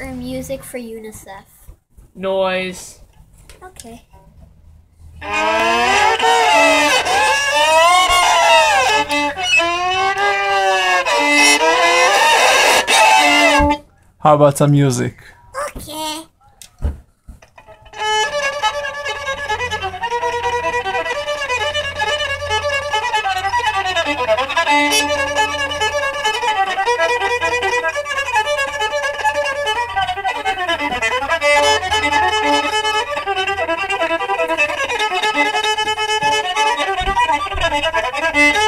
or music for UNICEF? Noise. Okay. How about some music? Okay.